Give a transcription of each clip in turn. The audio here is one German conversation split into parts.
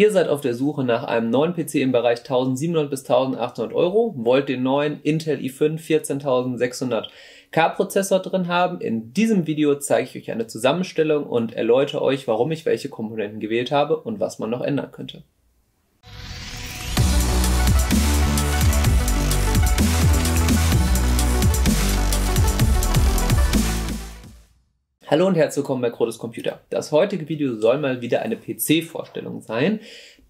Ihr seid auf der Suche nach einem neuen PC im Bereich 1700 bis 1800 Euro, wollt den neuen Intel i5 14600K Prozessor drin haben. In diesem Video zeige ich euch eine Zusammenstellung und erläutere euch, warum ich welche Komponenten gewählt habe und was man noch ändern könnte. Hallo und herzlich willkommen bei Krotus Computer. Das heutige Video soll mal wieder eine PC-Vorstellung sein.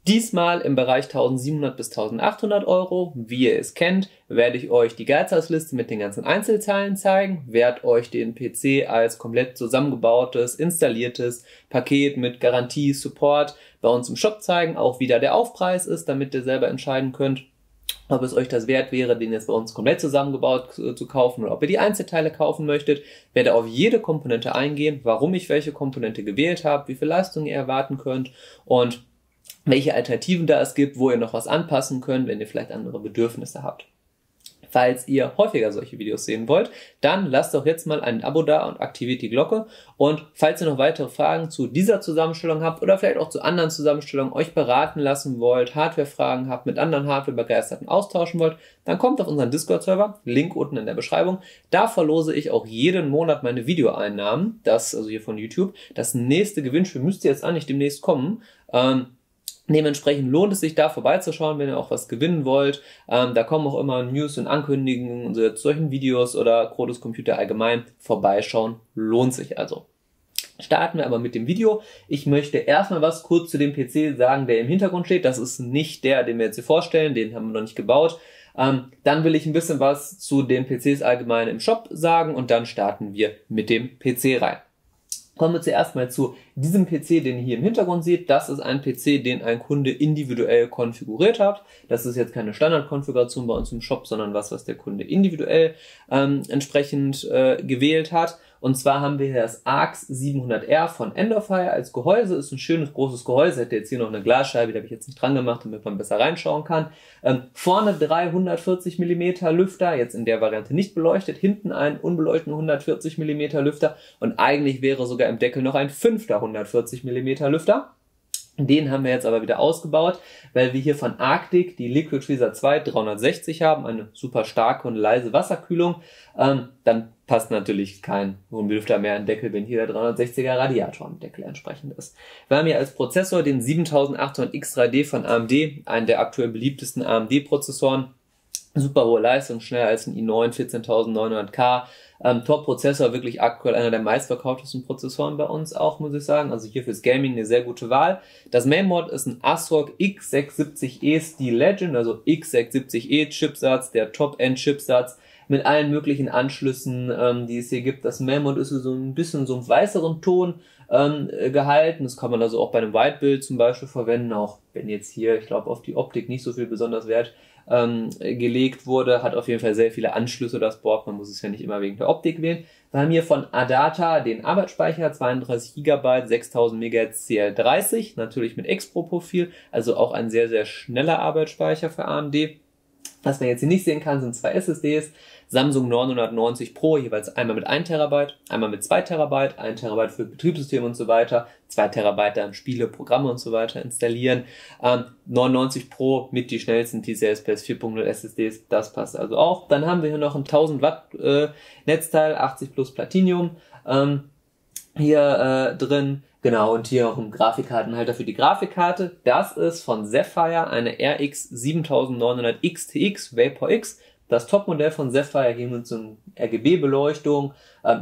Diesmal im Bereich 1700 bis 1800 Euro. Wie ihr es kennt, werde ich euch die Geizhausliste mit den ganzen Einzelteilen zeigen, werde euch den PC als komplett zusammengebautes, installiertes Paket mit Garantie, Support bei uns im Shop zeigen, auch wie da der Aufpreis ist, damit ihr selber entscheiden könnt, ob es euch das wert wäre, den jetzt bei uns komplett zusammengebaut zu kaufen oder ob ihr die Einzelteile kaufen möchtet. Ich werde auf jede Komponente eingehen, warum ich welche Komponente gewählt habe, wie viel Leistung ihr erwarten könnt und welche Alternativen da es gibt, wo ihr noch was anpassen könnt, wenn ihr vielleicht andere Bedürfnisse habt. Falls ihr häufiger solche Videos sehen wollt, dann lasst doch jetzt mal ein Abo da und aktiviert die Glocke. Und falls ihr noch weitere Fragen zu dieser Zusammenstellung habt oder vielleicht auch zu anderen Zusammenstellungen, euch beraten lassen wollt, Hardware-Fragen habt, mit anderen Hardware-Begeisterten austauschen wollt, dann kommt auf unseren Discord-Server, Link unten in der Beschreibung. Da verlose ich auch jeden Monat meine Videoeinnahmen, das also hier von YouTube. Das nächste Gewinnspiel müsste jetzt eigentlich demnächst kommen. Dementsprechend lohnt es sich, da vorbeizuschauen, wenn ihr auch was gewinnen wollt. Da kommen auch immer News und Ankündigungen und so, zu solchen Videos oder Krotus Computer allgemein. Vorbeischauen lohnt sich also. Starten wir aber mit dem Video. Ich möchte erstmal was kurz zu dem PC sagen, der im Hintergrund steht. Das ist nicht der, den wir jetzt hier vorstellen, den haben wir noch nicht gebaut. Dann will ich ein bisschen was zu den PCs allgemein im Shop sagen und dann starten wir mit dem PC rein. Kommen wir zuerst mal zu diesem PC, den ihr hier im Hintergrund seht. Das ist ein PC, den ein Kunde individuell konfiguriert hat. Das ist jetzt keine Standardkonfiguration bei uns im Shop, sondern was der Kunde individuell entsprechend gewählt hat. Und zwar haben wir hier das ARC 700R von Endorfy als Gehäuse. Ist ein schönes, großes Gehäuse. Hätte jetzt hier noch eine Glasscheibe, die habe ich jetzt nicht dran gemacht, damit man besser reinschauen kann. Vorne 340 mm Lüfter, jetzt in der Variante nicht beleuchtet. Hinten einen unbeleuchteten 140 mm Lüfter. Und eigentlich wäre sogar im Deckel noch ein fünfter 140 mm Lüfter. Den haben wir jetzt aber wieder ausgebaut, weil wir hier von Arctic die Liquid Freezer 2 360 haben, eine super starke und leise Wasserkühlung. Dann passt natürlich kein Lüfter mehr in den Deckel, wenn hier der 360er Radiator im Deckel entsprechend ist. Wir haben hier als Prozessor den 7800X3D von AMD, einen der aktuell beliebtesten AMD-Prozessoren. Super hohe Leistung, schneller als ein i9 14900K. Top-Prozessor, wirklich aktuell einer der meistverkauftesten Prozessoren bei uns auch, muss ich sagen. Also hier fürs Gaming eine sehr gute Wahl. Das Mainboard ist ein ASRock X670E Steel Legend, also X670E Chipsatz, der Top-End-Chipsatz mit allen möglichen Anschlüssen, die es hier gibt. Das Mainboard ist so ein bisschen so einen weißeren Ton gehalten. Das kann man also auch bei einem White-Bild zum Beispiel verwenden, auch wenn jetzt hier, ich glaube, auf die Optik nicht so viel besonders Wert gelegt wurde, hat auf jeden Fall sehr viele Anschlüsse, das Board, man muss es ja nicht immer wegen der Optik wählen. Wir haben hier von Adata den Arbeitsspeicher, 32 GB, 6000 MHz CL30, natürlich mit Expo-Profil, also auch ein sehr, sehr schneller Arbeitsspeicher für AMD. Was man jetzt hier nicht sehen kann, sind zwei SSDs, Samsung 990 Pro, jeweils einmal mit 1 TB, einmal mit 2 TB, 1 TB für Betriebssystem und so weiter, 2 TB dann Spiele, Programme und so weiter installieren, 990 Pro mit die schnellsten PCI Express 4.0 SSDs, das passt also auch. Dann haben wir hier noch ein 1000 Watt Netzteil, 80 plus Platinum hier drin. Genau, und hier auch ein Grafikkartenhalter für die Grafikkarte. Das ist von Sapphire eine RX 7900 XT Vapor X. Das Topmodell von Sapphire hier mit so einer RGB-Beleuchtung.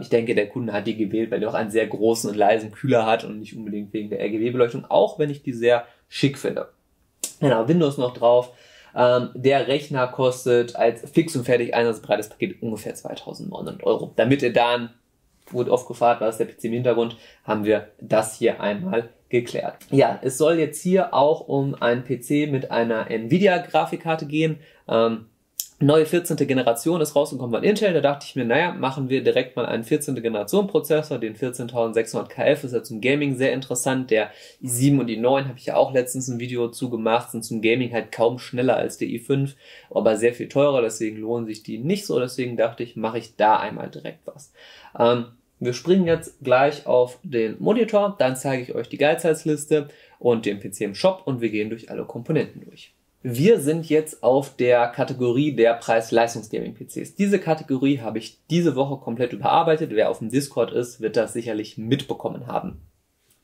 Ich denke, der Kunde hat die gewählt, weil er auch einen sehr großen und leisen Kühler hat und nicht unbedingt wegen der RGB-Beleuchtung, auch wenn ich die sehr schick finde. Genau, Windows noch drauf. Der Rechner kostet als fix und fertig einsatzbreites Paket ungefähr 2.900 Euro. Damit ihr dann wurde oft gefragt, was ist der PC im Hintergrund, haben wir das hier einmal geklärt. Ja, es soll jetzt hier auch um einen PC mit einer Nvidia-Grafikkarte gehen. Neue 14. Generation ist rausgekommen von Intel. Da dachte ich mir, naja, machen wir direkt mal einen 14. Generation Prozessor. Den 14600KF ist ja zum Gaming sehr interessant. Der i7 und i9 habe ich ja auch letztens ein Video zu gemacht. Sind zum Gaming halt kaum schneller als der i5, aber sehr viel teurer. Deswegen lohnen sich die nicht so. Deswegen dachte ich, mache ich da einmal direkt was. Wir springen jetzt gleich auf den Monitor, dann zeige ich euch die Geizheitsliste und den PC im Shop und wir gehen durch alle Komponenten durch. Wir sind jetzt auf der Kategorie der Preis-Leistungs-Gaming-PCs. Diese Kategorie habe ich diese Woche komplett überarbeitet. Wer auf dem Discord ist, wird das sicherlich mitbekommen haben.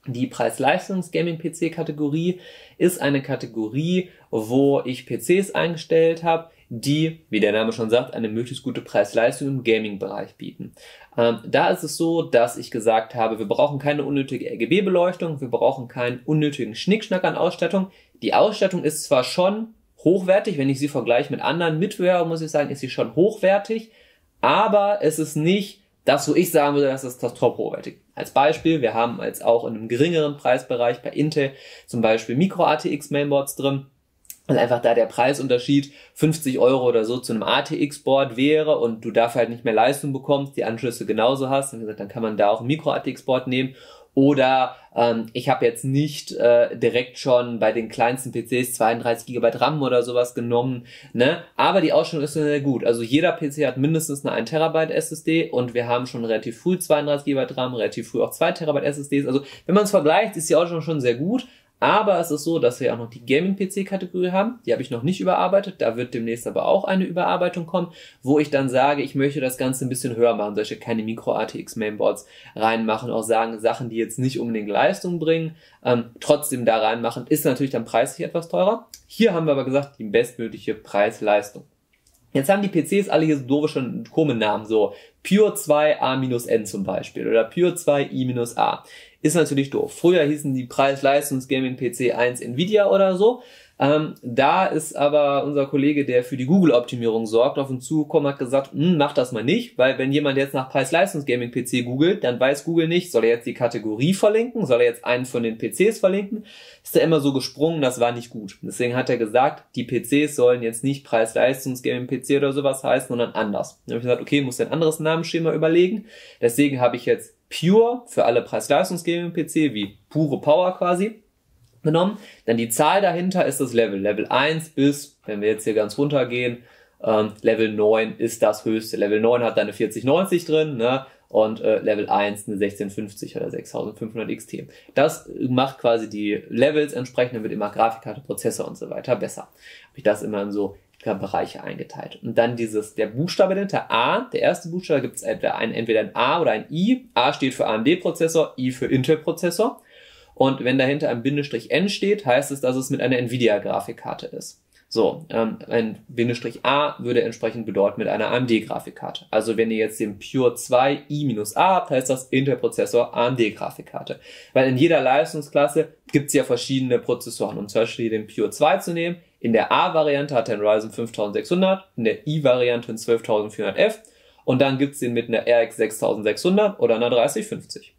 Die Preis-Leistungs-Gaming-PC-Kategorie ist eine Kategorie, wo ich PCs eingestellt habe, die, wie der Name schon sagt, eine möglichst gute Preis-Leistung im Gaming-Bereich bieten. Da ist es so, dass ich gesagt habe, wir brauchen keine unnötige RGB-Beleuchtung, wir brauchen keinen unnötigen Schnickschnack an Ausstattung. Die Ausstattung ist zwar schon hochwertig, wenn ich sie vergleiche mit anderen Mitbewerbern, muss ich sagen, ist sie schon hochwertig, aber es ist nicht das, wo ich sagen würde, das ist das top hochwertig. Als Beispiel, wir haben jetzt auch in einem geringeren Preisbereich bei Intel zum Beispiel Micro-ATX-Mainboards drin, weil einfach da der Preisunterschied 50 € oder so zu einem ATX-Board wäre und du dafür halt nicht mehr Leistung bekommst, die Anschlüsse genauso hast, dann kann man da auch ein Micro-ATX-Board nehmen. Oder ich habe jetzt nicht direkt schon bei den kleinsten PCs 32 GB RAM oder sowas genommen, ne? Aber die Ausstattung ist sehr gut. Also jeder PC hat mindestens eine 1 TB SSD und wir haben schon relativ früh 32 GB RAM, relativ früh auch 2 TB SSDs. Also wenn man es vergleicht, ist die Ausstattung schon sehr gut. Aber es ist so, dass wir auch noch die Gaming-PC-Kategorie haben. Die habe ich noch nicht überarbeitet. Da wird demnächst aber auch eine Überarbeitung kommen, wo ich dann sage, ich möchte das Ganze ein bisschen höher machen. Solche keine Micro-ATX-Mainboards reinmachen. Auch sagen, Sachen, die jetzt nicht unbedingt Leistung bringen, trotzdem da reinmachen. Ist natürlich dann preislich etwas teurer. Hier haben wir aber gesagt, die bestmögliche Preis-Leistung. Jetzt haben die PCs alle hier so doofe, schon komische Namen, so Pure 2 A-N zum Beispiel oder Pure 2 I-A. Ist natürlich doof. Früher hießen die Preis-Leistungs-Gaming-PC 1 Nvidia oder so. Da ist aber unser Kollege, der für die Google-Optimierung sorgt, auf uns zugekommen, hat gesagt, mach das mal nicht, weil wenn jemand jetzt nach Preis-Leistungs-Gaming-PC googelt, dann weiß Google nicht, soll er jetzt die Kategorie verlinken, soll er jetzt einen von den PCs verlinken, ist er immer so gesprungen, das war nicht gut. Deswegen hat er gesagt, die PCs sollen jetzt nicht Preis-Leistungs-Gaming-PC oder sowas heißen, sondern anders. Dann habe ich gesagt, okay, muss ein anderes Namensschema überlegen, deswegen habe ich jetzt Pure für alle Preis-Leistungs-Gaming-PC, wie pure Power quasi, genommen. Dann die Zahl dahinter ist das Level. Level 1 bis, wenn wir jetzt hier ganz runter gehen, Level 9 ist das höchste. Level 9 hat eine 4090 drin, ne? Und Level 1 eine 1650 oder 6500 XT. Das macht quasi die Levels entsprechend, dann wird immer Grafikkarte, Prozessor und so weiter besser. Habe ich das immer in so Bereiche eingeteilt. Und dann dieses, der Buchstabe dahinter, A, der erste Buchstabe, gibt es entweder ein A oder ein I. A steht für AMD-Prozessor, I für Intel-Prozessor. Und wenn dahinter ein Bindestrich N steht, heißt es, dass es mit einer Nvidia-Grafikkarte ist. So, ein Bindestrich A würde entsprechend bedeuten mit einer AMD-Grafikkarte. Also wenn ihr jetzt den Pure 2 I-A habt, heißt das Intel-Prozessor AMD-Grafikkarte. Weil in jeder Leistungsklasse gibt es ja verschiedene Prozessoren. Um zum Beispiel den Pure 2 zu nehmen, in der A-Variante hat er einen Ryzen 5600, in der I-Variante einen 12400F und dann gibt es den mit einer RX 6600 oder einer 3050.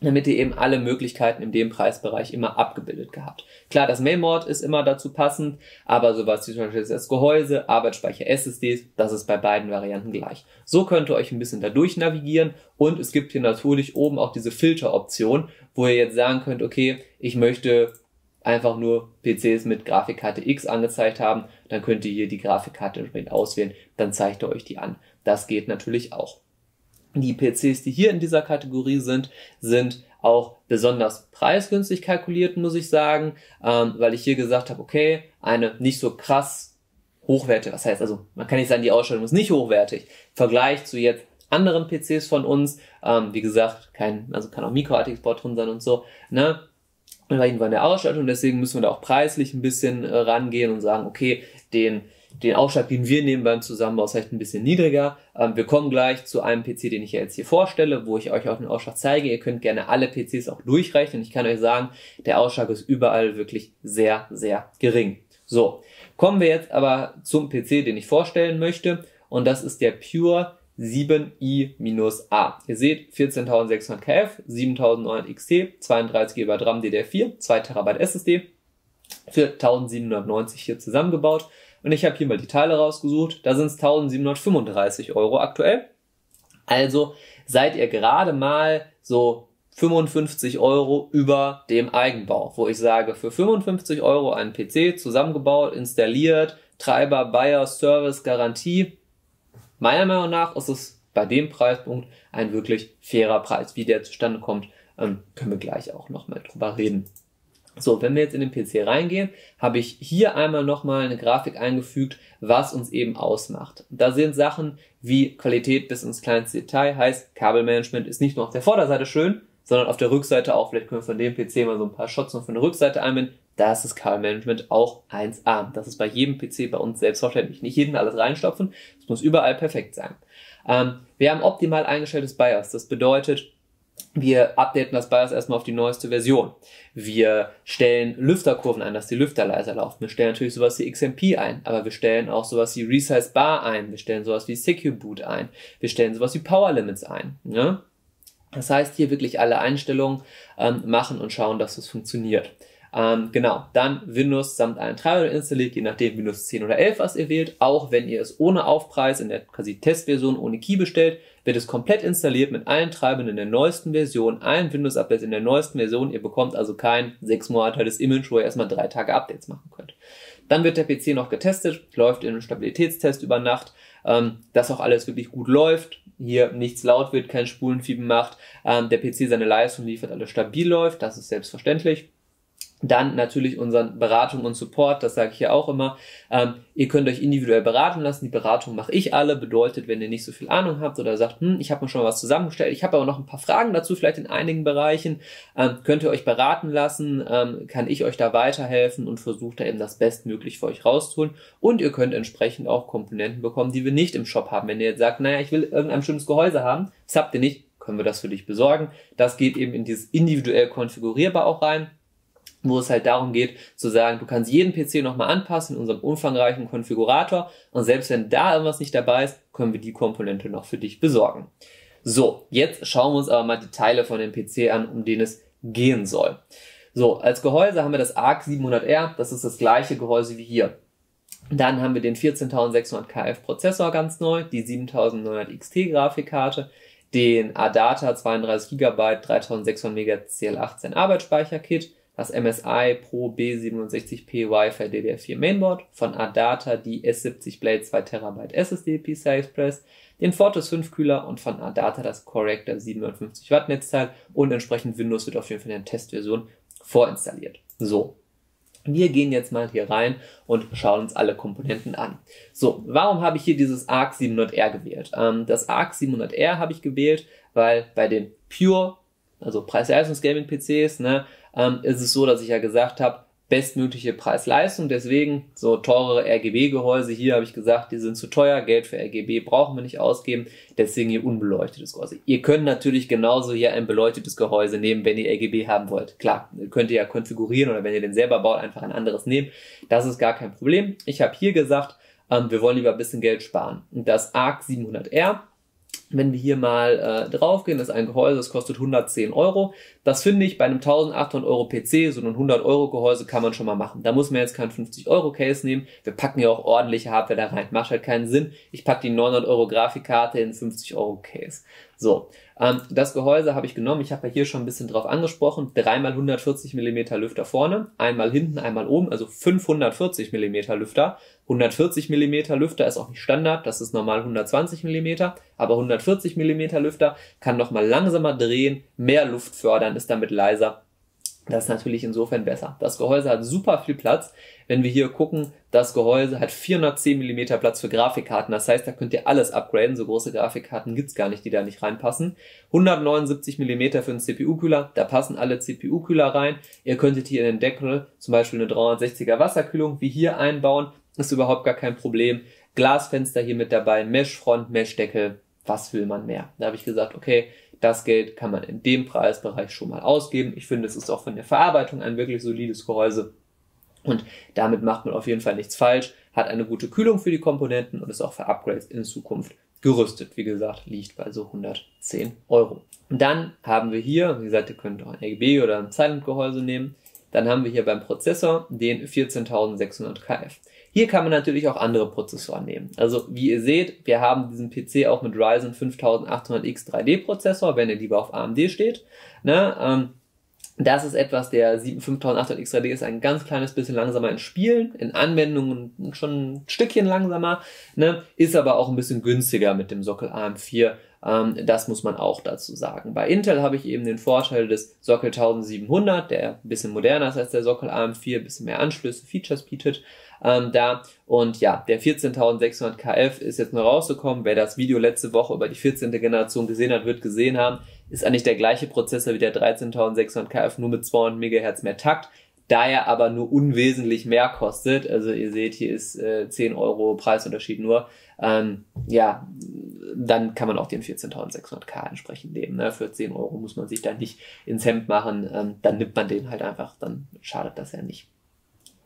Damit ihr eben alle Möglichkeiten in dem Preisbereich immer abgebildet gehabt. Klar, das Mainboard ist immer dazu passend, aber sowas wie zum Beispiel das Gehäuse, Arbeitsspeicher, SSDs, das ist bei beiden Varianten gleich. So könnt ihr euch ein bisschen dadurch navigieren und es gibt hier natürlich oben auch diese Filteroption, wo ihr jetzt sagen könnt, okay, ich möchte einfach nur PCs mit Grafikkarte X angezeigt haben, dann könnt ihr hier die Grafikkarte entsprechend auswählen, dann zeigt ihr euch die an. Das geht natürlich auch. Die PCs, die hier in dieser Kategorie sind, sind auch besonders preisgünstig kalkuliert, muss ich sagen, weil ich hier gesagt habe, okay, eine nicht so krass hochwertige, was heißt also, man kann nicht sagen, die Ausstattung ist nicht hochwertig, im Vergleich zu jetzt anderen PCs von uns, wie gesagt, also kann auch Micro-ATX-Board drin sein und so, ne? Und weil in der Ausstattung, deswegen müssen wir da auch preislich ein bisschen rangehen und sagen, okay, den Aufschlag, den wir nehmen beim Zusammenbau, ist vielleicht ein bisschen niedriger. Wir kommen gleich zu einem PC, den ich jetzt hier vorstelle, wo ich euch auch den Aufschlag zeige. Ihr könnt gerne alle PCs auch durchrechnen. Ich kann euch sagen, der Aufschlag ist überall wirklich sehr, sehr gering. So, kommen wir jetzt aber zum PC, den ich vorstellen möchte. Und das ist der Pure 7i-A. Ihr seht, 14600 KF, 7900 XT, 32 GB RAM DDR4, 2 TB SSD, für 1790 hier zusammengebaut. Und ich habe hier mal die Teile rausgesucht, da sind es 1735 € aktuell. Also seid ihr gerade mal so 55 € über dem Eigenbau, wo ich sage, für 55 € einen PC zusammengebaut, installiert, Treiber, BIOS, Service, Garantie. Meiner Meinung nach ist es bei dem Preispunkt ein wirklich fairer Preis. Wie der zustande kommt, können wir gleich auch nochmal drüber reden. So, wenn wir jetzt in den PC reingehen, habe ich hier einmal nochmal eine Grafik eingefügt, was uns eben ausmacht. Da sind Sachen wie Qualität bis ins kleinste Detail, heißt Kabelmanagement ist nicht nur auf der Vorderseite schön, sondern auf der Rückseite auch. Vielleicht können wir von dem PC mal so ein paar Shots noch von der Rückseite einbinden. Da ist das Kabelmanagement auch 1A. Das ist bei jedem PC bei uns selbstverständlich. Nicht jeden alles reinstopfen, es muss überall perfekt sein. Wir haben optimal eingestelltes BIOS, das bedeutet, wir updaten das BIOS erstmal auf die neueste Version. Wir stellen Lüfterkurven ein, dass die Lüfter leiser laufen. Wir stellen natürlich sowas wie XMP ein, aber wir stellen auch sowas wie Resize Bar ein. Wir stellen sowas wie Secure Boot ein. Wir stellen sowas wie Power Limits ein. Ne? Das heißt, hier wirklich alle Einstellungen machen und schauen, dass das funktioniert. Genau, dann Windows samt allen Treibern installiert, je nachdem Windows 10 oder 11, was ihr wählt. Auch wenn ihr es ohne Aufpreis in der quasi Testversion ohne Key bestellt, wird es komplett installiert mit allen Treibern in der neuesten Version, allen Windows-Updates in der neuesten Version. Ihr bekommt also kein 6-monatiges Image, wo ihr erstmal 3 Tage Updates machen könnt. Dann wird der PC noch getestet, läuft in einem Stabilitätstest über Nacht, dass auch alles wirklich gut läuft, hier nichts laut wird, kein Spulenfiepen macht, der PC seine Leistung liefert, alles stabil läuft, das ist selbstverständlich. Dann natürlich unseren Beratung und Support, das sage ich ja auch immer. Ihr könnt euch individuell beraten lassen, die Beratung mache ich alle, bedeutet, wenn ihr nicht so viel Ahnung habt oder sagt, ich habe mir schon mal was zusammengestellt, ich habe aber noch ein paar Fragen dazu, vielleicht in einigen Bereichen, könnt ihr euch beraten lassen, kann ich euch da weiterhelfen und versucht da eben das Bestmögliche für euch rauszuholen. Und ihr könnt entsprechend auch Komponenten bekommen, die wir nicht im Shop haben. Wenn ihr jetzt sagt, naja, ich will irgendein schönes Gehäuse haben, das habt ihr nicht, können wir das für dich besorgen. Das geht eben in dieses individuell konfigurierbar auch rein, wo es halt darum geht, zu sagen, du kannst jeden PC nochmal anpassen in unserem umfangreichen Konfigurator und selbst wenn da irgendwas nicht dabei ist, können wir die Komponente noch für dich besorgen. So, jetzt schauen wir uns aber mal die Teile von dem PC an, um den es gehen soll. So, als Gehäuse haben wir das ARC 700R, das ist das gleiche Gehäuse wie hier. Dann haben wir den 14600KF Prozessor ganz neu, die 7900 XT Grafikkarte, den Adata 32 GB 3600 MHz CL18 Arbeitsspeicherkit, das MSI Pro B67P Wi-Fi DDR4 Mainboard, von Adata die S70 Blade 2 TB SSD PCI Express, den Fortis 5 Kühler und von Adata das Corrector 750 Watt Netzteil und entsprechend Windows wird auf jeden Fall in der Testversion vorinstalliert. So, wir gehen jetzt mal hier rein und schauen uns alle Komponenten an. So, warum habe ich hier dieses ARC 700R gewählt? Das ARC 700R habe ich gewählt, weil bei den Pure, also Preis-Leistungs-Gaming-PCs, ist es so, dass ich ja gesagt habe, bestmögliche Preis-Leistung, deswegen so teure RGB-Gehäuse hier habe ich gesagt, die sind zu teuer, Geld für RGB brauchen wir nicht ausgeben, deswegen hier unbeleuchtetes Gehäuse. Ihr könnt natürlich genauso hier ein beleuchtetes Gehäuse nehmen, wenn ihr RGB haben wollt. Klar, könnt ihr ja konfigurieren oder wenn ihr den selber baut, einfach ein anderes nehmen. Das ist gar kein Problem. Ich habe hier gesagt, wir wollen lieber ein bisschen Geld sparen. Und das ARC 700R, wenn wir hier mal draufgehen, ist ein Gehäuse, das kostet 110 Euro. Das finde ich bei einem 1800 Euro PC, so ein 100 Euro Gehäuse kann man schon mal machen. Da muss man jetzt keinen 50 Euro Case nehmen. Wir packen ja auch ordentliche Hardware da rein. Macht halt keinen Sinn. Ich packe die 900 Euro Grafikkarte in 50 Euro Case. So, das Gehäuse habe ich genommen. Ich habe ja hier schon ein bisschen drauf angesprochen. 3x140 mm Lüfter vorne, einmal hinten, einmal oben, also 540 mm Lüfter. 140 mm Lüfter ist auch nicht Standard, das ist normal 120 mm, aber 140 mm Lüfter kann nochmal langsamer drehen, mehr Luft fördern, ist damit leiser. Das ist natürlich insofern besser. Das Gehäuse hat super viel Platz. Wenn wir hier gucken, das Gehäuse hat 410 mm Platz für Grafikkarten. Das heißt, da könnt ihr alles upgraden. So große Grafikkarten gibt's gar nicht, die da nicht reinpassen. 179 mm für einen CPU-Kühler. Da passen alle CPU-Kühler rein. Ihr könntet hier in den Deckel zum Beispiel eine 360er Wasserkühlung wie hier einbauen. Ist überhaupt gar kein Problem. Glasfenster hier mit dabei, Meshfront, Meshdeckel. Was will man mehr? Da habe ich gesagt, okay, das Geld kann man in dem Preisbereich schon mal ausgeben. Ich finde, es ist auch von der Verarbeitung ein wirklich solides Gehäuse. Und damit macht man auf jeden Fall nichts falsch, hat eine gute Kühlung für die Komponenten und ist auch für Upgrades in Zukunft gerüstet. Wie gesagt, liegt bei so 110 Euro. Und dann haben wir hier, wie gesagt, ihr könnt auch ein RGB oder ein Silent-Gehäuse nehmen. Dann haben wir hier beim Prozessor den 14600KF. Hier kann man natürlich auch andere Prozessoren nehmen. Also wie ihr seht, wir haben diesen PC auch mit Ryzen 5800X3D Prozessor, wenn ihr lieber auf AMD steht. Das ist etwas, der 7800 XT ist ein ganz kleines bisschen langsamer in Spielen, in Anwendungen schon ein Stückchen langsamer, ne? Ist aber auch ein bisschen günstiger mit dem Sockel AM4, das muss man auch dazu sagen. Bei Intel habe ich eben den Vorteil des Sockel 1700, der ein bisschen moderner ist als der Sockel AM4, ein bisschen mehr Anschlüsse, Features bietet. Und ja, der 14600KF ist jetzt noch rausgekommen. Wer das Video letzte Woche über die 14. Generation gesehen hat, wird gesehen haben, ist eigentlich der gleiche Prozessor wie der 13600KF, nur mit 200 MHz mehr Takt, da er aber nur unwesentlich mehr kostet. Also ihr seht, hier ist 10 € Preisunterschied nur. Ja, dann kann man auch den 14600K entsprechend nehmen. Ne? Für 10 € muss man sich dann nicht ins Hemd machen. Dann nimmt man den halt einfach, dann schadet das ja nicht.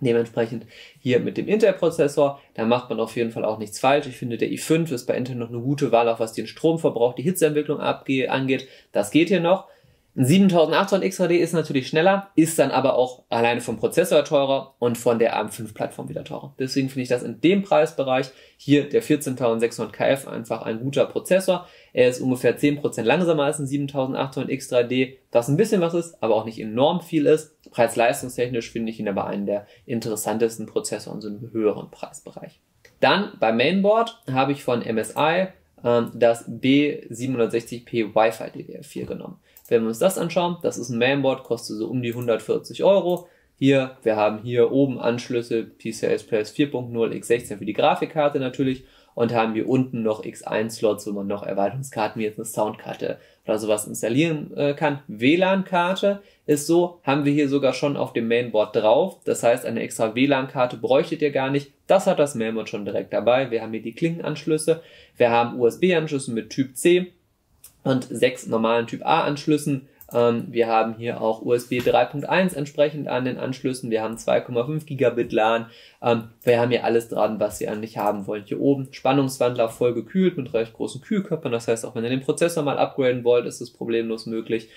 Dementsprechend hier mit dem Intel-Prozessor, da macht man auf jeden Fall auch nichts falsch. Ich finde, der i5 ist bei Intel noch eine gute Wahl, auch was den Stromverbrauch, die Hitzeentwicklung angeht. Das geht hier noch. Ein 7800 XT ist natürlich schneller, ist dann aber auch alleine vom Prozessor teurer und von der AM5-Plattform wieder teurer. Deswegen finde ich das in dem Preisbereich hier der 14600KF einfach ein guter Prozessor. Er ist ungefähr 10% langsamer als ein 7800 X3D, was ein bisschen was ist, aber auch nicht enorm viel ist. Preis-leistungstechnisch finde ich ihn aber einen der interessantesten Prozessoren, so einen höheren Preisbereich. Dann beim Mainboard habe ich von MSI das B760P Wi-Fi DDR4 genommen. Wenn wir uns das anschauen, das ist ein Mainboard, kostet so um die 140 €. Hier, wir haben hier oben Anschlüsse, PCI Express 4.0, x16 für die Grafikkarte natürlich. Und haben hier unten noch X1-Slots, wo man noch Erweiterungskarten wie jetzt eine Soundkarte oder sowas installieren kann. WLAN-Karte ist so, haben wir hier sogar schon auf dem Mainboard drauf. Das heißt, eine extra WLAN-Karte bräuchtet ihr gar nicht. Das hat das Mainboard schon direkt dabei. Wir haben hier die Klinkenanschlüsse. Wir haben USB-Anschlüsse mit Typ C und 6 normalen Typ A-Anschlüssen. Wir haben hier auch USB 3.1 entsprechend an den Anschlüssen. Wir haben 2,5 Gigabit LAN. Wir haben hier alles dran, was ihr eigentlich haben wollt. Hier oben Spannungswandler voll gekühlt mit recht großen Kühlköpfen. Das heißt, auch wenn ihr den Prozessor mal upgraden wollt, ist das problemlos möglich.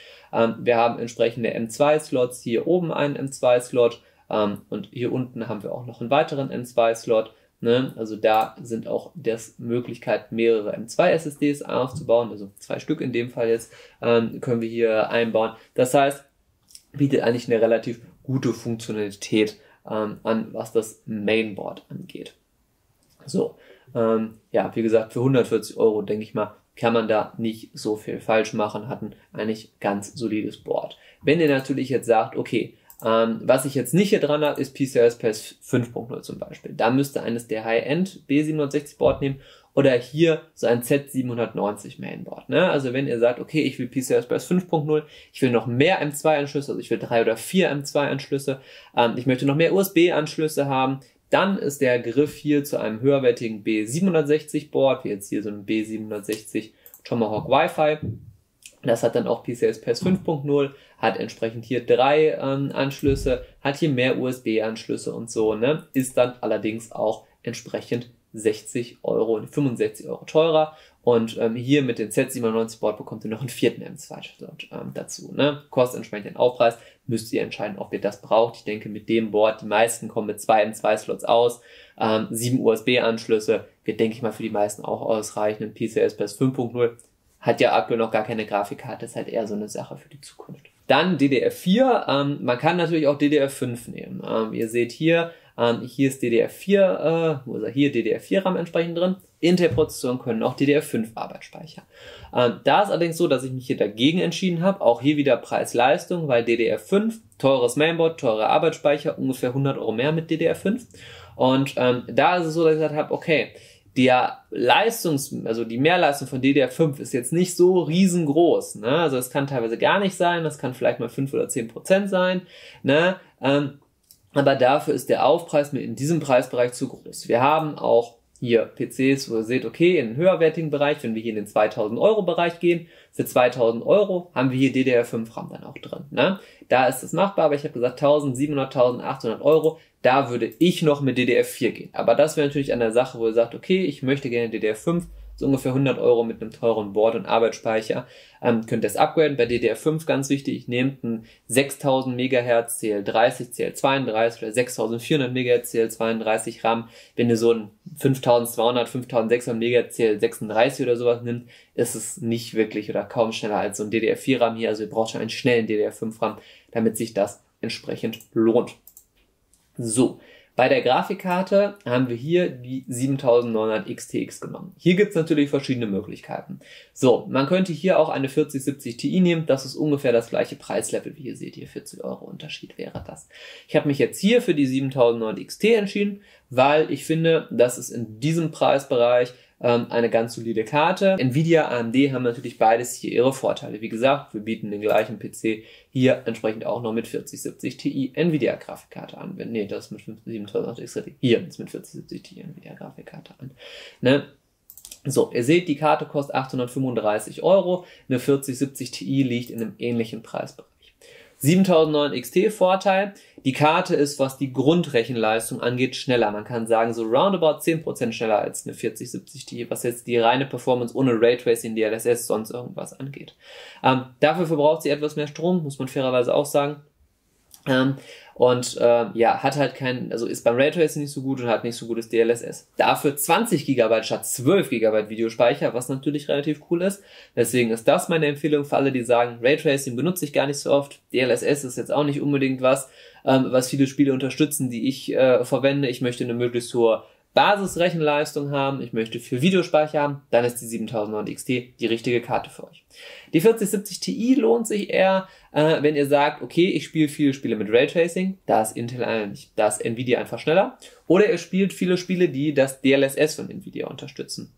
Wir haben entsprechende M2-Slots. Hier oben einen M2-Slot. Und hier unten haben wir auch noch einen weiteren M2-Slot. Ne? Also da sind auch das Möglichkeit, mehrere M2 SSDs aufzubauen, also 2 Stück in dem Fall jetzt, können wir hier einbauen. Das heißt, bietet eigentlich eine relativ gute Funktionalität an, was das Mainboard angeht. So, ja, wie gesagt, für 140 €, denke ich mal, kann man da nicht so viel falsch machen, hat ein eigentlich ganz solides Board. Wenn ihr natürlich jetzt sagt, okay, was ich jetzt nicht hier dran habe, ist PCI Express 5.0 zum Beispiel. Da müsste eines der High-End B760 Board nehmen oder hier so ein Z790 Mainboard. Ne? Also wenn ihr sagt, okay, ich will PCI Express 5.0, ich will noch mehr M2-Anschlüsse, also ich will 3 oder 4 M2-Anschlüsse, ich möchte noch mehr USB-Anschlüsse haben, dann ist der Griff hier zu einem höherwertigen B760 Board, wie jetzt hier so ein B760 Tomahawk Wi-Fi. Das hat dann auch PCI Express 5.0, hat entsprechend hier 3 Anschlüsse, hat hier mehr USB-Anschlüsse und so, ne? Ist dann allerdings auch entsprechend 60 € und 65 € teurer. Und hier mit dem Z790 Board bekommt ihr noch einen 4. M2-Slot dazu. Ne? Kostet entsprechend den Aufpreis, müsst ihr entscheiden, ob ihr das braucht. Ich denke, mit dem Board, die meisten kommen mit 2 M2-Slots aus, 7 USB-Anschlüsse, wird, denke ich mal, für die meisten auch ausreichen. PCI Express 5.0. hat ja aktuell noch gar keine Grafikkarte, ist halt eher so eine Sache für die Zukunft. Dann DDR4, man kann natürlich auch DDR5 nehmen. Ihr seht hier, hier ist DDR4, wo ist er? Hier DDR4-RAM entsprechend drin. Intel-Prozessoren können auch DDR5-Arbeitsspeicher. Da ist allerdings so, dass ich mich hier dagegen entschieden habe, auch hier wieder Preis-Leistung, weil DDR5, teures Mainboard, teurer Arbeitsspeicher, ungefähr 100 € mehr mit DDR5. Und da ist es so, dass ich gesagt habe, okay, die Mehrleistung von DDR5 ist jetzt nicht so riesengroß, ne? Also es kann teilweise gar nicht sein, das kann vielleicht mal 5 oder 10% sein, ne? Aber dafür ist der Aufpreis mir in diesem Preisbereich zu groß. Wir haben auch hier PCs, wo ihr seht, okay, in den höherwertigen Bereich, wenn wir hier in den 2000 € Bereich gehen, für 2000 € haben wir hier DDR5 RAM dann auch drin, ne? Da ist es machbar, aber ich habe gesagt 1700, 1800 €, da würde ich noch mit DDR4 gehen. Aber das wäre natürlich an der Sache, wo ihr sagt, okay, ich möchte gerne DDR5, so ungefähr 100 € mit einem teuren Board und Arbeitsspeicher, könnt ihr das upgraden. Bei DDR5 ganz wichtig, nehmt einen 6000 MHz CL30, CL32 oder 6400 MHz CL32 RAM. Wenn ihr so einen 5200, 5600 MHz CL36 oder sowas nimmt, ist es nicht wirklich oder kaum schneller als so ein DDR4 RAM hier. Also ihr braucht schon einen schnellen DDR5 RAM. damit sich das entsprechend lohnt. So, bei der Grafikkarte haben wir hier die 7900 XTX genommen. Hier gibt es natürlich verschiedene Möglichkeiten. So, man könnte hier auch eine 4070 Ti nehmen. Das ist ungefähr das gleiche Preislevel, wie ihr seht. Hier 40 € Unterschied wäre das. Ich habe mich jetzt hier für die 7900 XT entschieden, weil ich finde, dass es in diesem Preisbereich eine ganz solide Karte. Nvidia, AMD haben natürlich beides hier ihre Vorteile. Wie gesagt, wir bieten den gleichen PC hier entsprechend auch noch mit 4070 Ti Nvidia Grafikkarte an. Ne, das ist mit 7900 XT. Hier ist mit 4070 Ti Nvidia Grafikkarte an. Ne? So, ihr seht, die Karte kostet 835 €. Eine 4070 Ti liegt in einem ähnlichen Preisbereich. 7900 XT Vorteil, die Karte ist, was die Grundrechenleistung angeht, schneller. Man kann sagen, so roundabout 10% schneller als eine 4070 Ti, was jetzt die reine Performance ohne Raytracing, DLSS, sonst irgendwas angeht. Dafür verbraucht sie etwas mehr Strom, muss man fairerweise auch sagen. Ja, hat halt keinen, also ist beim Raytracing nicht so gut und hat nicht so gutes DLSS. Dafür 20 GB statt 12 GB Videospeicher, was natürlich relativ cool ist. Deswegen ist das meine Empfehlung für alle, die sagen, Raytracing benutze ich gar nicht so oft. DLSS ist jetzt auch nicht unbedingt was, was viele Spiele unterstützen, die ich verwende. Ich möchte eine möglichst hohe Basisrechenleistung haben, ich möchte viel Videospeicher haben, dann ist die 7900 XT die richtige Karte für euch. Die 4070 Ti lohnt sich eher, wenn ihr sagt, okay, ich spiele viele Spiele mit Raytracing, da ist Nvidia einfach schneller, oder ihr spielt viele Spiele, die das DLSS von Nvidia unterstützen.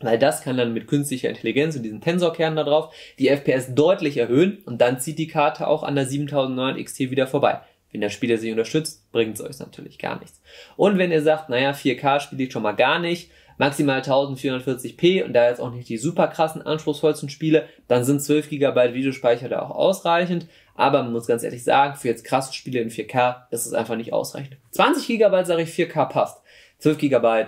Weil das kann dann mit künstlicher Intelligenz und diesen Tensorkernen da drauf die FPS deutlich erhöhen und dann zieht die Karte auch an der 7900 XT wieder vorbei. Wenn der Spieler sich unterstützt, bringt es euch natürlich gar nichts. Und wenn ihr sagt, naja, 4K spiele ich schon mal gar nicht, maximal 1440p und da jetzt auch nicht die super krassen, anspruchsvollsten Spiele, dann sind 12 GB Videospeicher da auch ausreichend. Aber man muss ganz ehrlich sagen, für jetzt krasse Spiele in 4K, das ist einfach nicht ausreichend. 20 GB sage ich, 4K passt. 12 GB,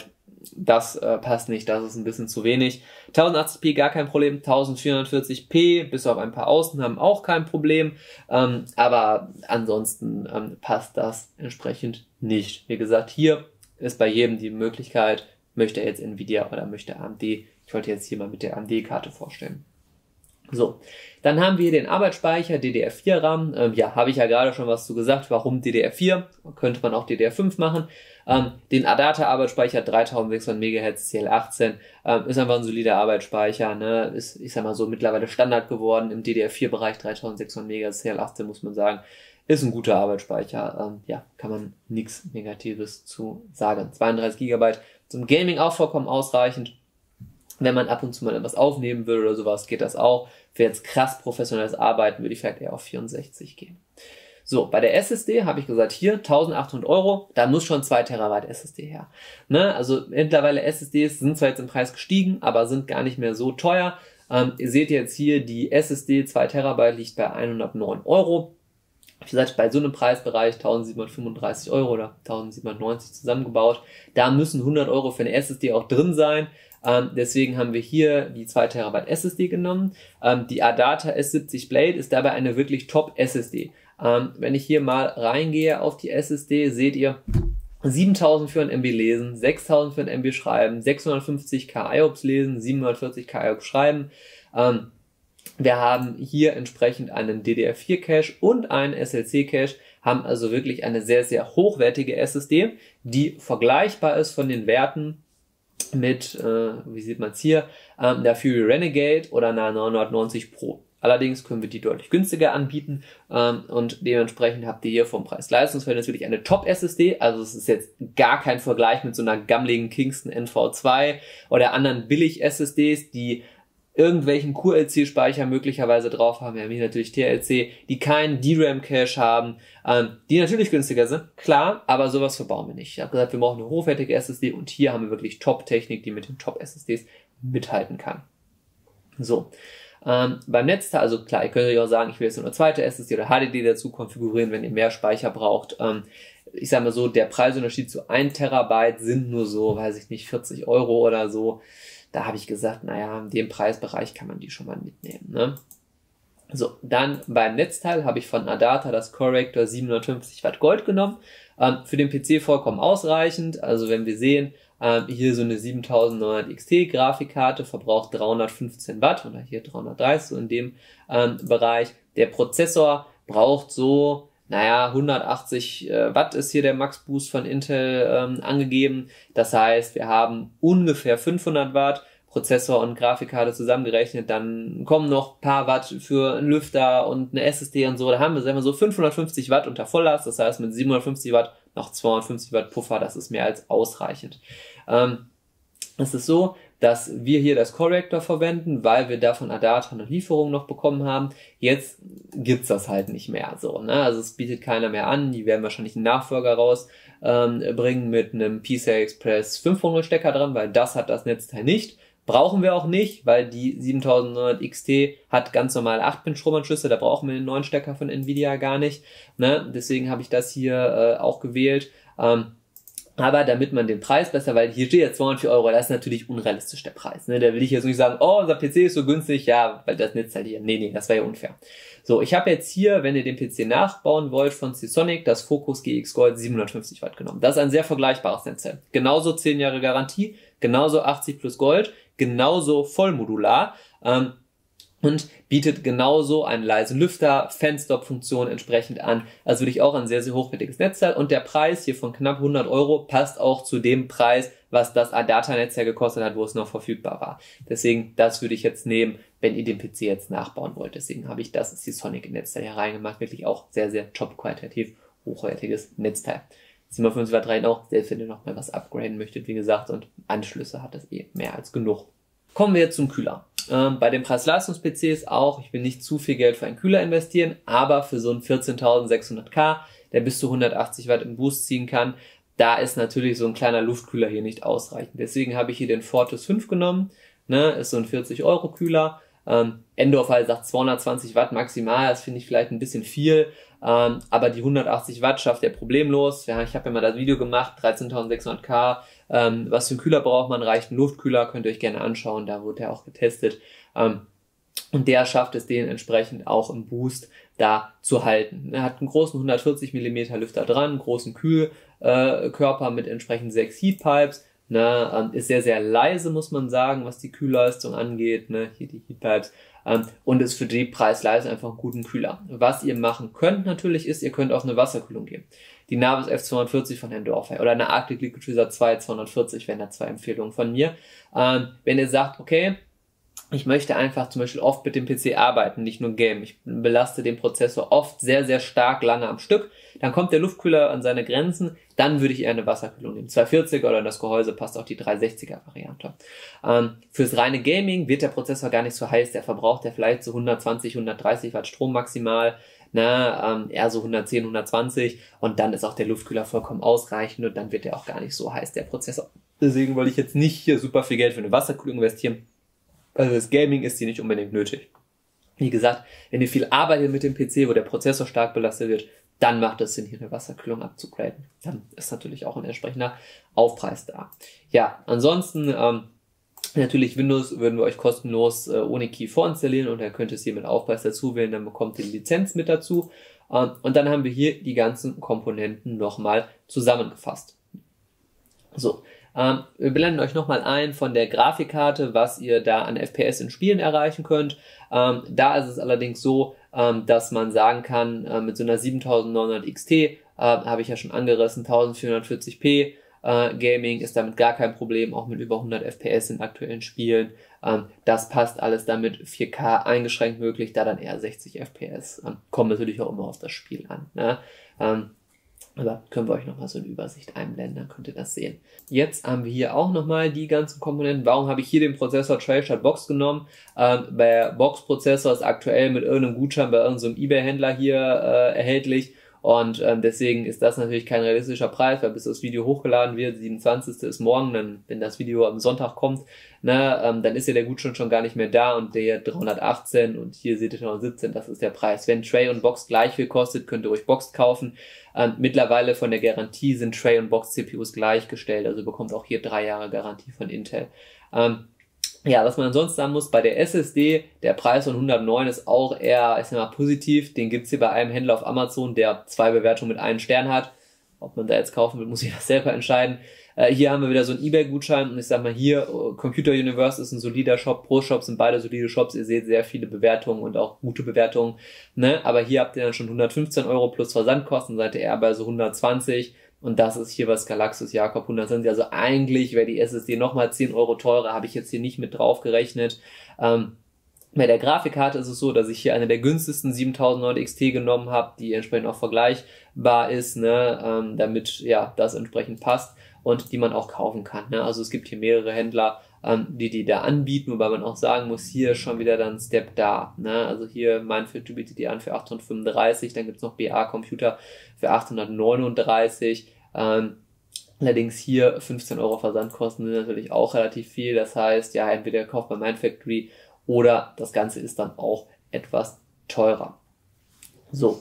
das passt nicht, das ist ein bisschen zu wenig. 1080p gar kein Problem, 1440p bis auf ein paar Ausnahmen auch kein Problem, aber ansonsten passt das entsprechend nicht. Wie gesagt, hier ist bei jedem die Möglichkeit, möchte er jetzt Nvidia oder möchte AMD, ich wollte jetzt hier mal mit der AMD-Karte vorstellen. So, dann haben wir hier den Arbeitsspeicher, DDR4-RAM, ja, habe ich ja gerade schon was zu gesagt, warum DDR4, könnte man auch DDR5 machen, den Adata Arbeitsspeicher 3600 MHz CL18, ist einfach ein solider Arbeitsspeicher, ne? Ist, ich sag mal so, mittlerweile Standard geworden, im DDR4-Bereich 3600 MHz CL18, muss man sagen, ist ein guter Arbeitsspeicher, ja, kann man nichts Negatives zu sagen, 32 GB, zum Gaming auch vollkommen ausreichend. Wenn man ab und zu mal etwas aufnehmen würde oder sowas, geht das auch. Für jetzt krass professionelles Arbeiten würde ich vielleicht eher auf 64 gehen. So, bei der SSD habe ich gesagt, hier 1800 €, da muss schon 2 Terabyte SSD her. Ne? Also mittlerweile SSDs sind zwar jetzt im Preis gestiegen, aber sind gar nicht mehr so teuer. Ihr seht jetzt hier, die SSD 2 Terabyte liegt bei 109 €. Wie gesagt, bei so einem Preisbereich 1735 € oder 1790 zusammengebaut, da müssen 100 € für eine SSD auch drin sein. Deswegen haben wir hier die 2 Terabyte SSD genommen. Die Adata S70 Blade ist dabei eine wirklich top SSD. Wenn ich hier mal reingehe auf die SSD, seht ihr 7400 MB lesen, 6400 MB schreiben, 650k IOPS lesen, 740k IOPS schreiben. Wir haben hier entsprechend einen DDR4-Cache und einen SLC-Cache, haben also wirklich eine sehr, sehr hochwertige SSD, die vergleichbar ist von den Werten mit, wie sieht man es hier, der Fury Renegade oder einer 990 Pro. Allerdings können wir die deutlich günstiger anbieten und dementsprechend habt ihr hier vom Preis-Leistungs-Verhältnis wirklich eine Top-SSD. Also es ist jetzt gar kein Vergleich mit so einer gammeligen Kingston NV2 oder anderen Billig-SSDs, die irgendwelchen QLC-Speicher möglicherweise drauf haben. Wir haben hier natürlich TLC, die keinen DRAM-Cache haben, die natürlich günstiger sind, klar, aber sowas verbauen wir nicht. Ich habe gesagt, wir brauchen eine hochwertige SSD und hier haben wir wirklich Top-Technik, die mit den Top-SSDs mithalten kann. So, beim Netzteil, also klar, ihr könnt ja auch sagen, ich will jetzt nur eine zweite SSD oder HDD dazu konfigurieren, wenn ihr mehr Speicher braucht. Ich sage mal so, der Preisunterschied zu 1 Terabyte sind nur so, weiß ich nicht, 40 € oder so. Da habe ich gesagt, naja, in dem Preisbereich kann man die schon mal mitnehmen. Ne? So, dann beim Netzteil habe ich von Adata das Corrector 750 Watt Gold genommen. Für den PC vollkommen ausreichend. Also wenn wir sehen, hier so eine 7900 XT Grafikkarte verbraucht 315 Watt oder hier 330 so in dem Bereich. Der Prozessor braucht so, naja, 180 Watt ist hier der Max-Boost von Intel angegeben. Das heißt, wir haben ungefähr 500 Watt, Prozessor und Grafikkarte zusammengerechnet, dann kommen noch ein paar Watt für einen Lüfter und eine SSD und so. Da haben wir, sagen wir so, 550 Watt unter Volllast, das heißt mit 750 Watt noch 250 Watt Puffer, das ist mehr als ausreichend. Es ist so, dass wir hier das Corrector verwenden, weil wir da von Adata eine Lieferung noch bekommen haben. Jetzt gibt's das halt nicht mehr so, ne? Also es bietet keiner mehr an. Die werden wahrscheinlich einen Nachfolger rausbringen mit einem PCI Express 5.0 Stecker dran, weil das hat das Netzteil nicht. Brauchen wir auch nicht, weil die 7900 XT hat ganz normal 8-Pin-Stromanschlüsse, da brauchen wir den neuen Stecker von Nvidia gar nicht, ne? Deswegen habe ich das hier auch gewählt. Aber damit man den Preis besser, weil hier steht jetzt 204 €, das ist natürlich unrealistisch der Preis, ne? Da will ich jetzt nicht sagen, oh, unser PC ist so günstig, ja, weil das Netzteil hier, nee, das wäre ja unfair. So, ich habe jetzt hier, wenn ihr den PC nachbauen wollt, von Seasonic das Focus GX Gold 750 Watt genommen. Das ist ein sehr vergleichbares Netzteil. Genauso 10 Jahre Garantie, genauso 80 plus Gold, genauso vollmodular, und bietet genauso einen leisen Lüfter, Fanstop-Funktion entsprechend an. Also würde ich auch ein sehr, sehr hochwertiges Netzteil. Und der Preis hier von knapp 100 € passt auch zu dem Preis, was das Adata-Netzteil gekostet hat, wo es noch verfügbar war. Deswegen, das würde ich jetzt nehmen, wenn ihr den PC jetzt nachbauen wollt. Deswegen habe ich das Seasonic-Netzteil hier reingemacht. Wirklich auch sehr, sehr top-qualitativ hochwertiges Netzteil. 750 Watt rein auch, selbst wenn ihr nochmal was upgraden möchtet, wie gesagt. Und Anschlüsse hat das eh mehr als genug. Kommen wir jetzt zum Kühler. Bei den Preis-Leistungs-PCs auch, ich will nicht zu viel Geld für einen Kühler investieren, aber für so einen 14.600K, der bis zu 180 Watt im Boost ziehen kann, da ist natürlich so ein kleiner Luftkühler hier nicht ausreichend. Deswegen habe ich hier den Fortis 5 genommen, ne, ist so ein 40 € Kühler. Endorfy sagt 220 Watt maximal, das finde ich vielleicht ein bisschen viel, aber die 180 Watt schafft er problemlos. Ja, ich habe ja mal das Video gemacht, 13.600K, was für einen Kühler braucht man, reicht ein Luftkühler, könnt ihr euch gerne anschauen, da wurde er auch getestet. Und der schafft es dementsprechend auch im Boost da zu halten. Er hat einen großen 140 mm Lüfter dran, einen großen Kühlkörper mit entsprechend 6 Heatpipes. Ne, ist sehr, sehr leise, muss man sagen, was die Kühlleistung angeht, ne, hier die Heatpipes, und ist für die Preis-Leistung einfach einen guten Kühler. Was ihr machen könnt natürlich ist, ihr könnt auf eine Wasserkühlung gehen. Die Navis F240 von Endorfy oder eine Arctic Liquid Freezer 2 240 wären da zwei Empfehlungen von mir. Wenn ihr sagt, okay, ich möchte einfach zum Beispiel oft mit dem PC arbeiten, nicht nur Game. Ich belaste den Prozessor oft sehr, sehr stark lange am Stück. Dann kommt der Luftkühler an seine Grenzen. Dann würde ich eher eine Wasserkühlung nehmen. 240er oder das Gehäuse passt auch die 360er Variante. Fürs reine Gaming wird der Prozessor gar nicht so heiß. Der verbraucht ja vielleicht so 120, 130 Watt Strom maximal. Na, eher so 110, 120. Und dann ist auch der Luftkühler vollkommen ausreichend. Und dann wird der auch gar nicht so heiß, der Prozessor. Deswegen wollte ich jetzt nicht hier super viel Geld für eine Wasserkühlung investieren. Also das Gaming ist hier nicht unbedingt nötig. Wie gesagt, wenn ihr viel arbeitet mit dem PC, wo der Prozessor stark belastet wird, dann macht es Sinn, hier eine Wasserkühlung abzugraden. Dann ist natürlich auch ein entsprechender Aufpreis da. Ja, ansonsten natürlich Windows würden wir euch kostenlos ohne Key vorinstallieren und dann könnt ihr es hier mit Aufpreis dazu wählen, dann bekommt ihr die Lizenz mit dazu. Und dann haben wir hier die ganzen Komponenten nochmal zusammengefasst. So. Wir blenden euch nochmal ein von der Grafikkarte, was ihr da an FPS in Spielen erreichen könnt. Da ist es allerdings so, dass man sagen kann, mit so einer 7900 XT, habe ich ja schon angerissen, 1440p Gaming ist damit gar kein Problem, auch mit über 100 FPS in aktuellen Spielen. Das passt alles damit, 4K eingeschränkt möglich, da dann eher 60 FPS. Kommt natürlich auch immer auf das Spiel an, ne? Aber können wir euch nochmal so eine Übersicht einblenden, dann könnt ihr das sehen. Jetzt haben wir hier auch nochmal die ganzen Komponenten. Warum habe ich hier den Prozessor Trail statt Box genommen? Der Box-Prozessor ist aktuell mit irgendeinem Gutschein bei irgendeinem eBay-Händler hier erhältlich. Und deswegen ist das natürlich kein realistischer Preis, weil bis das Video hochgeladen wird, 27. ist morgen, dann, wenn das Video am Sonntag kommt, ne, dann ist ja der Gutschein schon gar nicht mehr da und der 318 und hier seht ihr 317, das ist der Preis. Wenn Tray und Box gleich viel kostet, könnt ihr euch Box kaufen. Mittlerweile von der Garantie sind Tray und Box CPUs gleichgestellt, also bekommt auch hier 3 Jahre Garantie von Intel. Ja, was man ansonsten sagen muss, bei der SSD, der Preis von 109 ist auch eher, ich sag mal, positiv. Den gibt's hier bei einem Händler auf Amazon, der 2 Bewertungen mit 1 Stern hat. Ob man da jetzt kaufen will, muss ich das selber entscheiden. Hier haben wir wieder so einen eBay-Gutschein und ich sag mal hier, Computer Universe ist ein solider Shop, ProShop sind beide solide Shops, ihr seht sehr viele Bewertungen und auch gute Bewertungen, ne? Aber hier habt ihr dann schon 115 € plus Versandkosten, seid ihr eher bei so 120 und das ist hier was Galaxus Jakob 120, also eigentlich wäre die SSD nochmal 10 € teurer, habe ich jetzt hier nicht mit drauf gerechnet. Bei der Grafikkarte ist es so, dass ich hier eine der günstigsten 7900 XT genommen habe, die entsprechend auch vergleichbar ist, ne, damit ja das entsprechend passt und die man auch kaufen kann, ne? Also es gibt hier mehrere Händler, die da anbieten, wobei man auch sagen muss, hier schon wieder dann Step da, ne? Also hier Mindfactory bietet die an für 835, dann gibt's noch BA Computer für 839, allerdings hier 15 € Versandkosten sind natürlich auch relativ viel, das heißt, ja, entweder kauft bei Mindfactory oder das Ganze ist dann auch etwas teurer. So,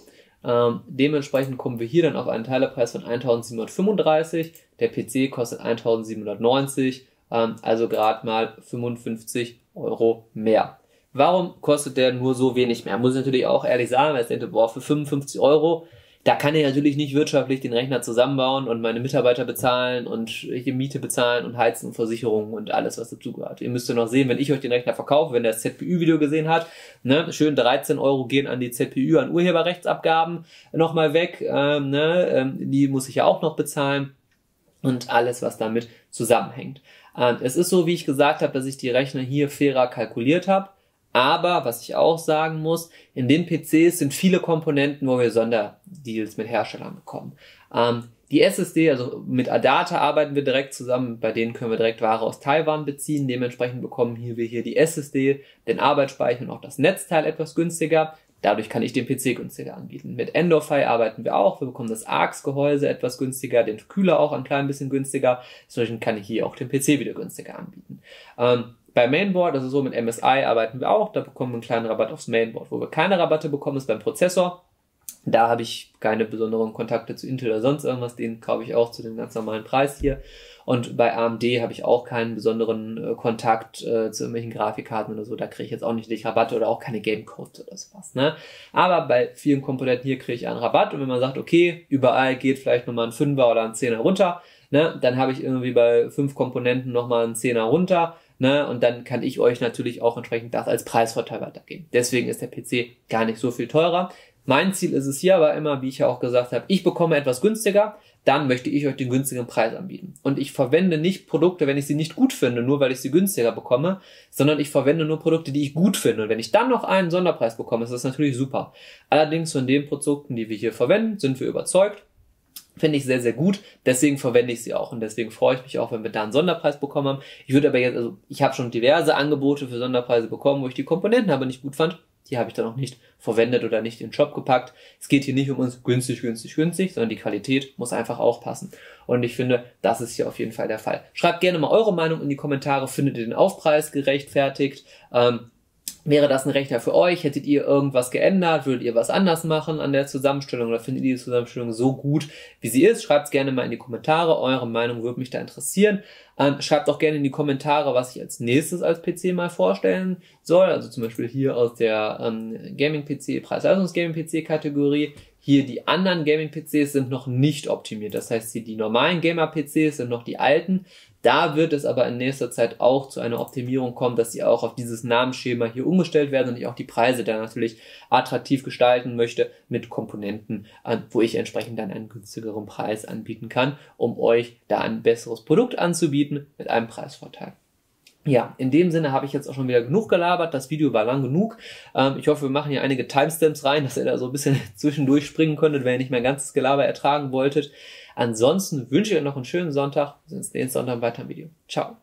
dementsprechend kommen wir hier dann auf einen Teilepreis von 1735. Der PC kostet 1790, also gerade mal 55 € mehr. Warum kostet der nur so wenig mehr? Muss ich natürlich auch ehrlich sagen, weil ich denke, boah, für 55 €, da kann ich natürlich nicht wirtschaftlich den Rechner zusammenbauen und meine Mitarbeiter bezahlen und hier Miete bezahlen und Heizen und Versicherungen und alles, was dazugehört. Ihr müsst ja noch sehen, wenn ich euch den Rechner verkaufe, wenn ihr das ZPÜ-Video gesehen habt, ne, schön 13 € gehen an die ZPÜ, an Urheberrechtsabgaben nochmal weg, die muss ich ja auch noch bezahlen und alles, was damit zusammenhängt. Es ist so, wie ich gesagt habe, dass ich die Rechner hier fairer kalkuliert habe. Aber, was ich auch sagen muss, in den PCs sind viele Komponenten, wo wir Sonderdeals mit Herstellern bekommen. Die SSD, also mit Adata arbeiten wir direkt zusammen, bei denen können wir direkt Ware aus Taiwan beziehen. Dementsprechend bekommen wir hier die SSD, den Arbeitsspeicher und auch das Netzteil etwas günstiger. Dadurch kann ich den PC günstiger anbieten. Mit Endorfy arbeiten wir auch. Wir bekommen das ARX-Gehäuse etwas günstiger, den Kühler auch ein klein bisschen günstiger. Entsprechend kann ich hier auch den PC wieder günstiger anbieten. Bei Mainboard, also so mit MSI arbeiten wir auch, da bekommen wir einen kleinen Rabatt aufs Mainboard. Wo wir keine Rabatte bekommen, ist beim Prozessor. Da habe ich keine besonderen Kontakte zu Intel oder sonst irgendwas, den kaufe ich auch zu dem ganz normalen Preis hier. Und bei AMD habe ich auch keinen besonderen Kontakt zu irgendwelchen Grafikkarten oder so, da kriege ich jetzt auch nicht die Rabatte oder auch keine Gamecodes oder sowas, ne? Aber bei vielen Komponenten hier kriege ich einen Rabatt und wenn man sagt, okay, überall geht vielleicht nochmal ein 5er oder ein 10er runter, ne? Dann habe ich irgendwie bei 5 Komponenten nochmal einen 10er runter, ne, und dann kann ich euch natürlich auch entsprechend das als Preisvorteil weitergeben. Deswegen ist der PC gar nicht so viel teurer. Mein Ziel ist es hier aber immer, wie ich ja auch gesagt habe, ich bekomme etwas günstiger, dann möchte ich euch den günstigen Preis anbieten. Und ich verwende nicht Produkte, wenn ich sie nicht gut finde, nur weil ich sie günstiger bekomme, sondern ich verwende nur Produkte, die ich gut finde. Und wenn ich dann noch einen Sonderpreis bekomme, ist das natürlich super. Allerdings von den Produkten, die wir hier verwenden, sind wir überzeugt. Finde ich sehr, sehr gut. Deswegen verwende ich sie auch. Und deswegen freue ich mich auch, wenn wir da einen Sonderpreis bekommen haben. Ich würde aber jetzt, also ich habe schon diverse Angebote für Sonderpreise bekommen, wo ich die Komponenten aber nicht gut fand. Die habe ich dann auch nicht verwendet oder nicht in den Shop gepackt. Es geht hier nicht um uns günstig, günstig, günstig, sondern die Qualität muss einfach auch passen. Und ich finde, das ist hier auf jeden Fall der Fall. Schreibt gerne mal eure Meinung in die Kommentare. Findet ihr den Aufpreis gerechtfertigt? Wäre das ein Rechner für euch? Hättet ihr irgendwas geändert? Würdet ihr was anders machen an der Zusammenstellung? Oder findet ihr die Zusammenstellung so gut, wie sie ist? Schreibt es gerne mal in die Kommentare. Eure Meinung würde mich da interessieren. Schreibt auch gerne in die Kommentare, was ich als nächstes als PC mal vorstellen soll. Also zum Beispiel hier aus der Gaming-PC, Preis-Leistungs-Gaming-PC-Kategorie. Hier die anderen Gaming-PCs sind noch nicht optimiert. Das heißt, die normalen Gamer-PCs sind noch die alten. Da wird es aber in nächster Zeit auch zu einer Optimierung kommen, dass sie auch auf dieses Namensschema hier umgestellt werden und ich auch die Preise dann natürlich attraktiv gestalten möchte mit Komponenten, wo ich entsprechend dann einen günstigeren Preis anbieten kann, um euch da ein besseres Produkt anzubieten mit einem Preisvorteil. Ja, in dem Sinne habe ich jetzt auch schon wieder genug gelabert. Das Video war lang genug. Ich hoffe, wir machen hier einige Timestamps rein, dass ihr da so ein bisschen zwischendurch springen könntet, wenn ihr nicht mein ganzes Gelaber ertragen wolltet. Ansonsten wünsche ich euch noch einen schönen Sonntag. Wir sehen uns nächsten Sonntag weiter im Video. Ciao.